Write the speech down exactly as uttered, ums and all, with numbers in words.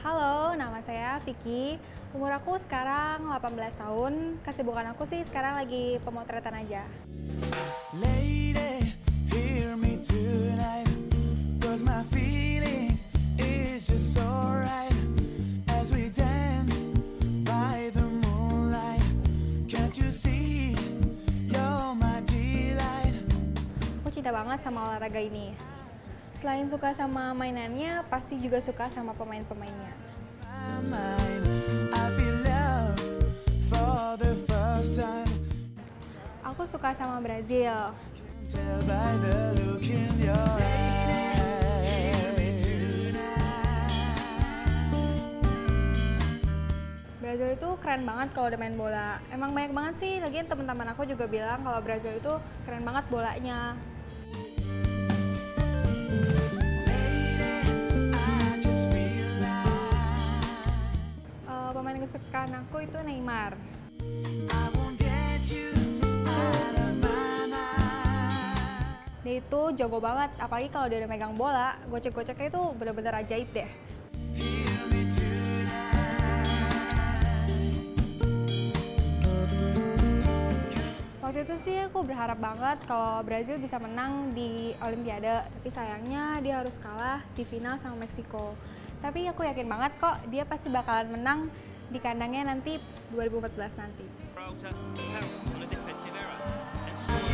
Halo, nama saya Vicky. Umur aku sekarang delapan belas tahun. Kesibukan aku sih sekarang lagi pemotretan aja. Lady, hear me tonight, 'cause my feeling is just alright. As we dance by the moonlight, can't you see you're my delight. Aku cinta banget sama olahraga ini. Selain suka sama mainannya, pasti juga suka sama pemain-pemainnya. Aku suka sama Brazil. Brazil itu keren banget kalau udah main bola. Emang banyak banget sih, lagian teman-teman aku juga bilang kalau Brazil itu keren banget bolanya. Kesukaan aku itu Neymar. Dia itu jago banget, apalagi kalau dia udah megang bola, gocek-goceknya itu bener-bener ajaib deh. Waktu itu sih aku berharap banget kalau Brazil bisa menang di Olimpiade, tapi sayangnya dia harus kalah di final sama Meksiko. Tapi aku yakin banget kok dia pasti bakalan menang di kandangnya nanti dua ribu empat belas nanti.